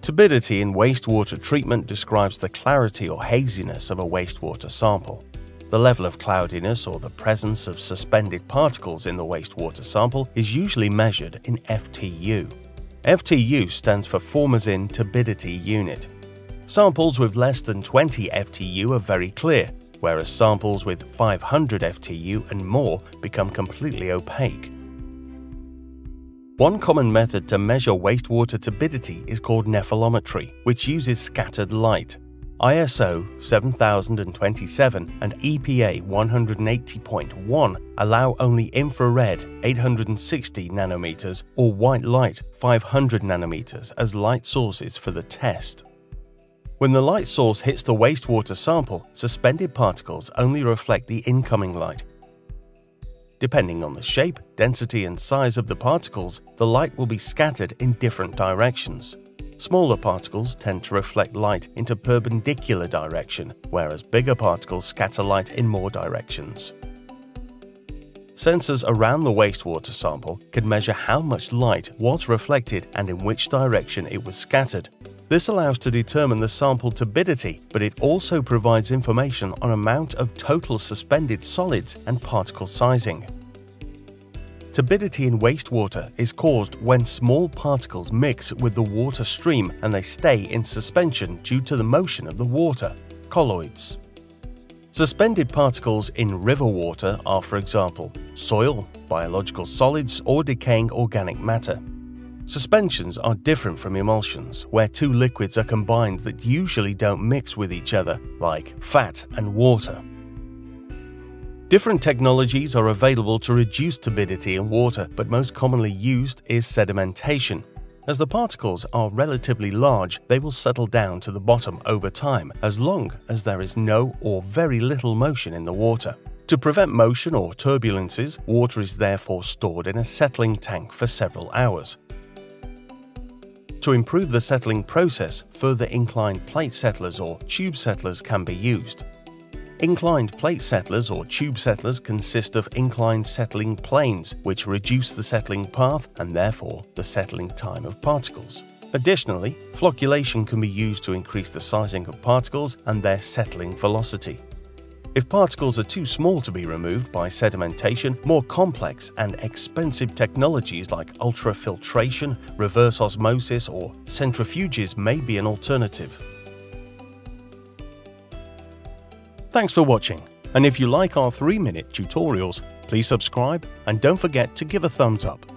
Turbidity in wastewater treatment describes the clarity or haziness of a wastewater sample. The level of cloudiness or the presence of suspended particles in the wastewater sample is usually measured in FTU. FTU stands for Formazin Turbidity Unit. Samples with less than 20 FTU are very clear, whereas samples with 500 FTU and more become completely opaque. One common method to measure wastewater turbidity is called nephelometry, which uses scattered light. ISO 7027 and EPA 180.1 allow only infrared 860 nanometers or white light 500 nanometers as light sources for the test. When the light source hits the wastewater sample, suspended particles only reflect the incoming light. Depending on the shape, density and size of the particles, the light will be scattered in different directions. Smaller particles tend to reflect light into perpendicular direction, whereas bigger particles scatter light in more directions. Sensors around the wastewater sample can measure how much light was reflected and in which direction it was scattered. This allows to determine the sample turbidity, but it also provides information on amount of total suspended solids and particle sizing. Turbidity in wastewater is caused when small particles mix with the water stream and they stay in suspension due to the motion of the water, colloids. Suspended particles in river water are, for example, soil, biological solids, or decaying organic matter. Suspensions are different from emulsions, where two liquids are combined that usually don't mix with each other, like fat and water. Different technologies are available to reduce turbidity in water, but most commonly used is sedimentation. As the particles are relatively large, they will settle down to the bottom over time, as long as there is no or very little motion in the water. To prevent motion or turbulences, water is therefore stored in a settling tank for several hours. To improve the settling process, further inclined plate settlers or tube settlers can be used. Inclined plate settlers or tube settlers consist of inclined settling planes, which reduce the settling path and therefore the settling time of particles. Additionally, flocculation can be used to increase the sizing of particles and their settling velocity. If particles are too small to be removed by sedimentation, more complex and expensive technologies like ultrafiltration, reverse osmosis, or centrifuges may be an alternative. Thanks for watching, and if you like our 3-minute tutorials, please subscribe and don't forget to give a thumbs up.